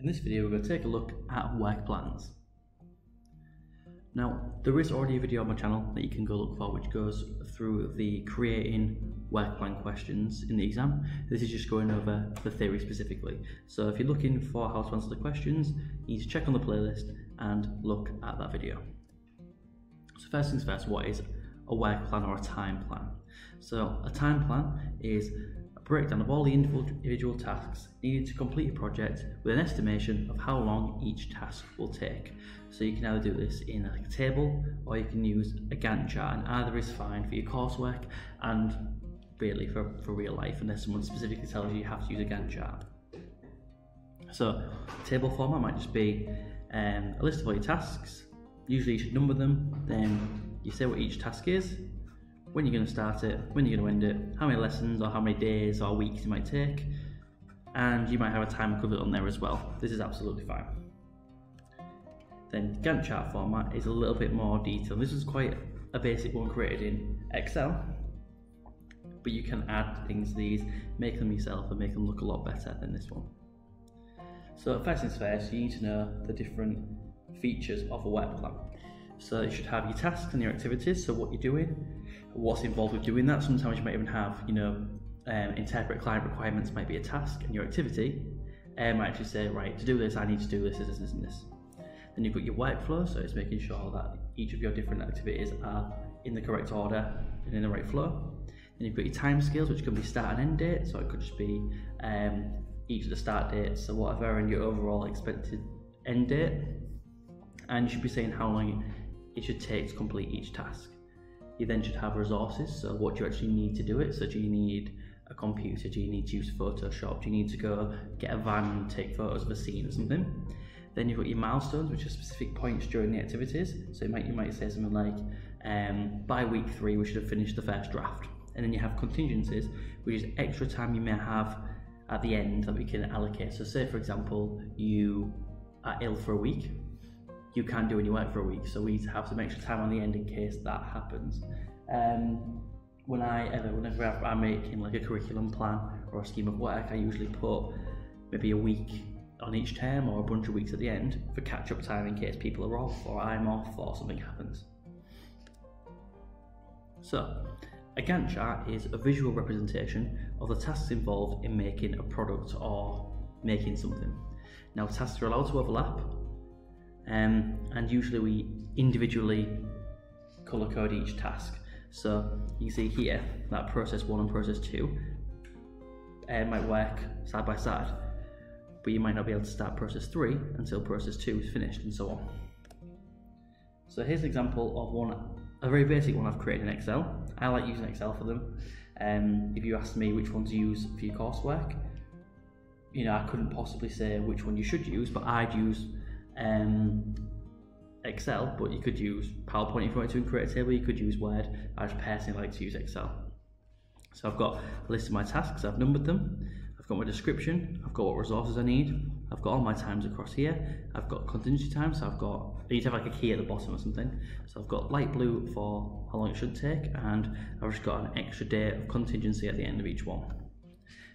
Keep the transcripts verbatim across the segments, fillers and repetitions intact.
In this video we're going to take a look at work plans. Now there is already a video on my channel that you can go look for which goes through the creating work plan questions in the exam. This is just going over the theory specifically. So if you're looking for how to answer the questions, you need to check on the playlist and look at that video. So first things first, what is a work plan or a time plan? So a time plan is a breakdown of all the individual tasks needed to complete a project with an estimation of how long each task will take. So you can either do this in a table or you can use a Gantt chart, and either is fine for your coursework and really for, for real life unless someone specifically tells you you have to use a Gantt chart. So table format might just be um, a list of all your tasks. Usually you should number them, then you say what each task is, when you're going to start it, when you're going to end it, how many lessons or how many days or weeks it might take, and you might have a time covered on there as well. This is absolutely fine. Then Gantt chart format is a little bit more detailed. This is quite a basic one created in Excel, but you can add things to these, make them yourself and make them look a lot better than this one. So first things first, you need to know the different features of a work plan. So you should have your tasks and your activities, so what you're doing, what's involved with doing that. Sometimes you might even have, you know, um, interpret client requirements might be a task, and your activity um, might actually say, right, to do this I need to do this, this, this and this. Then you've got your workflow, so it's making sure that each of your different activities are in the correct order and in the right flow. Then you've got your time scales, which can be start and end date, so it could just be um, each of the start dates, so whatever, and your overall expected end date. And you should be saying how long it should take to complete each task. You then should have resources, so what you actually need to do it. So do you need a computer, do you need to use Photoshop, do you need to go get a van and take photos of a scene or something. Then you've got your milestones, which are specific points during the activities. So you might, you might say something like, um, by week three we should have finished the first draft. And then you have contingencies, which is extra time you may have at the end that we can allocate. So say for example, you are ill for a week, you can't do any work for a week, so we need to have some extra time on the end in case that happens. Um, when I ever, whenever I'm making like a curriculum plan or a scheme of work, I usually put maybe a week on each term or a bunch of weeks at the end for catch-up time in case people are off or I'm off or something happens. So, a Gantt chart is a visual representation of the tasks involved in making a product or making something. Now, tasks are allowed to overlap. Um, and usually we individually colour code each task. So you can see here that process one and process two uh, might work side by side, but you might not be able to start process three until process two is finished and so on. So here's an example of one, a very basic one I've created in Excel. I like using Excel for them. Um, if you asked me which one to use for your coursework, you know, I couldn't possibly say which one you should use, but I'd use Um, Excel, but you could use PowerPoint if you wanted to and create a table, you could use Word. I just personally like to use Excel. So I've got a list of my tasks, I've numbered them, I've got my description, I've got what resources I need, I've got all my times across here, I've got contingency time, so I've got, I need to have like a key at the bottom or something. So I've got light blue for how long it should take, and I've just got an extra day of contingency at the end of each one.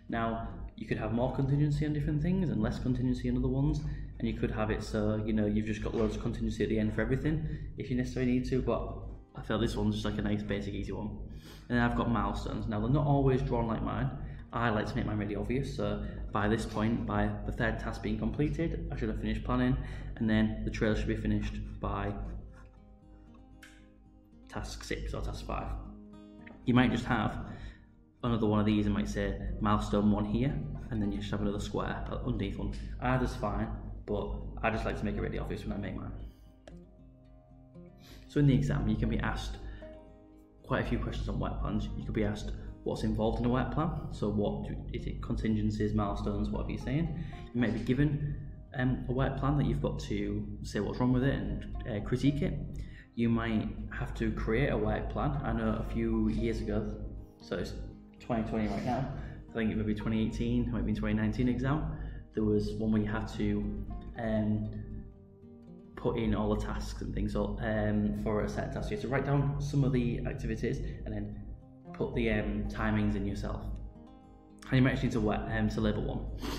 Now, you could have more contingency on different things and less contingency on other ones. And you could have it so, you know, you've just got loads of contingency at the end for everything if you necessarily need to, but I feel this one's just like a nice basic easy one. And then I've got milestones. Now they're not always drawn like mine. I like to make mine really obvious, so by this point, by the third task being completed, I should have finished planning, and then the trailer should be finished by task six or task five. You might just have another one of these and might say milestone one here, and then you should have another square underneath one. Either's fine, but I just like to make it really obvious when I make mine. So in the exam, you can be asked quite a few questions on work plans. You could be asked what's involved in a work plan. So what do, is it contingencies, milestones, whatever you're saying. You may be given um, a work plan that you've got to say what's wrong with it and uh, critique it. You might have to create a work plan. I know a few years ago, so it's twenty twenty right now, I think it might be twenty eighteen, it might be twenty nineteen exam, there was one where you had to um, put in all the tasks and things so, um, for a set task. You had to write down some of the activities and then put the um, timings in yourself. And you might actually need to, um, to label one.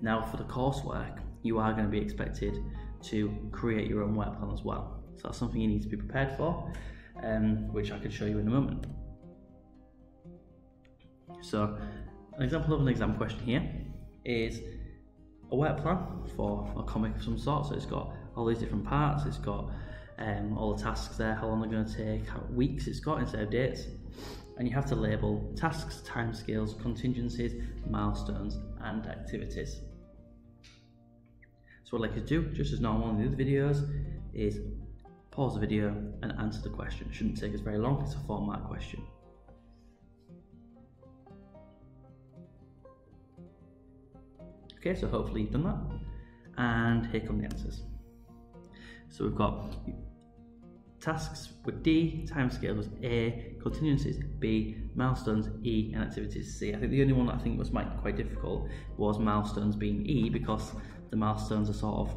Now for the coursework, you are going to be expected to create your own work plan as well. So that's something you need to be prepared for, um, which I can show you in a moment. So an example of an exam question here is a work plan for a comic of some sort. So it's got all these different parts, it's got um, all the tasks there, how long they're going to take, how weeks it's got instead of dates. And you have to label tasks, timescales, contingencies, milestones and activities. So what I'd like you to do, just as normal in the other videos, is pause the video and answer the question. It shouldn't take us very long, it's a four mark question. Okay, so hopefully you've done that. And here come the answers. So we've got tasks with D, timescale was A, contingencies B, milestones E, and activities C. I think the only one that I think was might be quite difficult was milestones being E, because the milestones are sort of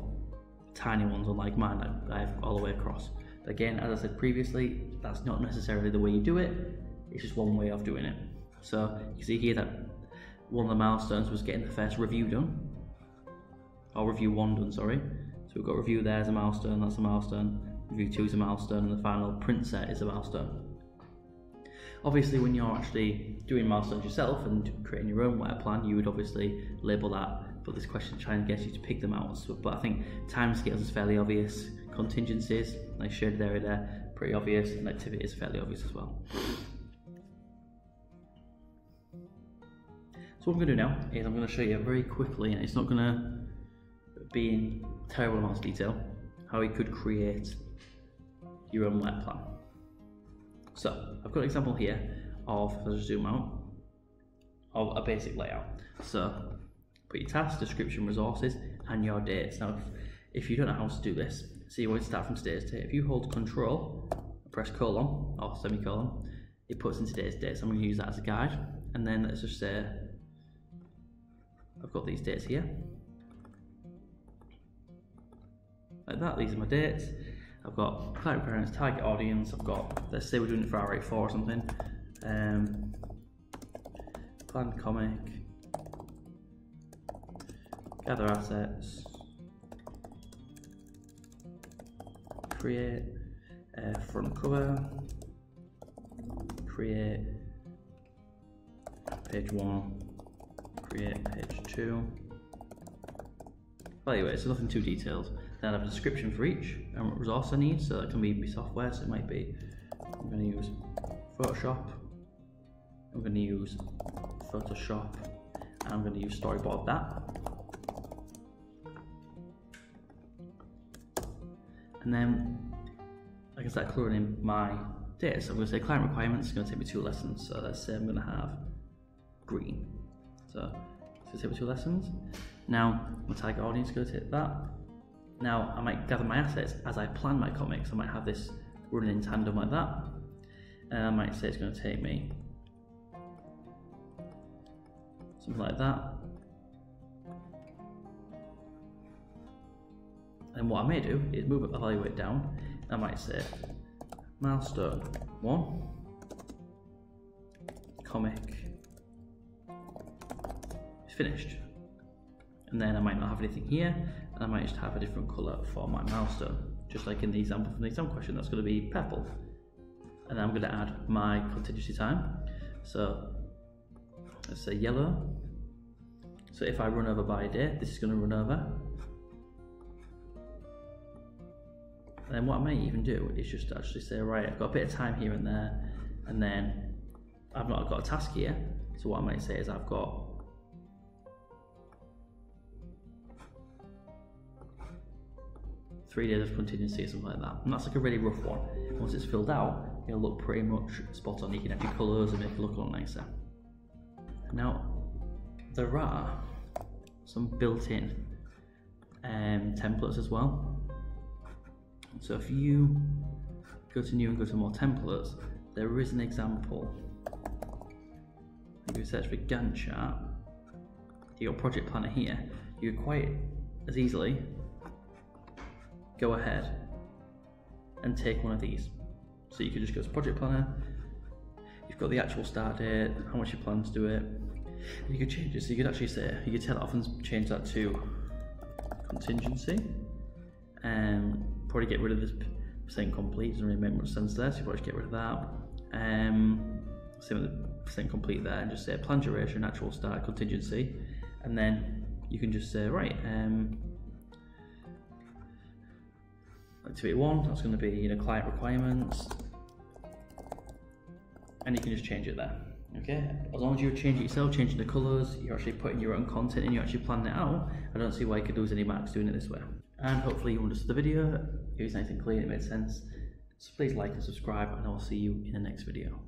tiny ones, unlike mine that I have all the way across. But again, as I said previously, that's not necessarily the way you do it, it's just one way of doing it. So you can see here that one of the milestones was getting the first review done, or review one done, sorry. So we've got review there as a milestone, that's a milestone, review two is a milestone, and the final print set is a milestone. Obviously, when you're actually doing milestones yourself and creating your own work plan, you would obviously label that, but this question is trying to get you to pick them out. So, but I think timescales is fairly obvious, contingencies, I showed there and there, pretty obvious, and activity is fairly obvious as well. So what I'm going to do now is I'm going to show you very quickly, and it's not going to be in terrible amounts of detail, how you could create your own work plan. So I've got an example here of, if I just zoom out, of a basic layout. So put your tasks, description, resources, and your dates. Now, if, if you don't know how to do this, so you want to start from today's date. If you hold Control, press colon or semicolon, it puts in today's date. So I'm going to use that as a guide, and then let's just say I've got these dates here, like that, these are my dates. I've got client parents, target audience, I've got, let's say we're doing it for R eighty-four or something, um, planned comic, gather assets, create a front cover, create page one, create page two. Well, anyway, it's nothing too detailed. Then I have a description for each and what resource I need, so that can be software, so it might be, I'm going to use Photoshop, I'm going to use Photoshop, and I'm going to use Storyboard that. And then I can start colouring in my data, so I'm going to say client requirements, it's going to take me two lessons, so let's say I'm going to have green, so it's going to take me two lessons. Now my target audience is going to take that. Now I might gather my assets as I plan my comics, I might have this running in tandem like that, and I might say it's going to take me something like that. And what I may do is move it, evaluate down, I might say milestone one, comic is finished, and then I might not have anything here. I might just have a different colour for my milestone, just like in the example from the exam question, that's going to be purple. And then I'm going to add my contingency time, so let's say yellow, so if I run over by a day, this is going to run over. And then what I might even do is just actually say, right, I've got a bit of time here and there, and then I've not got a task here, so what I might say is I've got three days of contingency or something like that. And that's like a really rough one. Once it's filled out, it'll look pretty much spot on. You can add your colours and make it look a lot nicer. Now, there are some built-in um, templates as well. So if you go to new and go to more templates, there is an example. If you search for Gantt chart, your project planner here, you quite as easily go ahead and take one of these. So you could just go to project planner, you've got the actual start date, how much you plan to do it, and you could change it. So you could actually say, you could tell it off and change that to contingency. Um, probably get rid of this percent complete, doesn't really make much sense there, so you probably just get rid of that. Um, same with the percent complete there, and just say plan duration, natural start, contingency, and then you can just say, right, um, activity one, that's going to be, you know, client requirements, and you can just change it there. Okay, as long as you change it yourself, changing the colours, you're actually putting your own content and you're actually planning it out, I don't see why you could lose any marks doing it this way. And hopefully you understood the video, it was nice and clear, it made sense. So please like and subscribe, and I'll see you in the next video.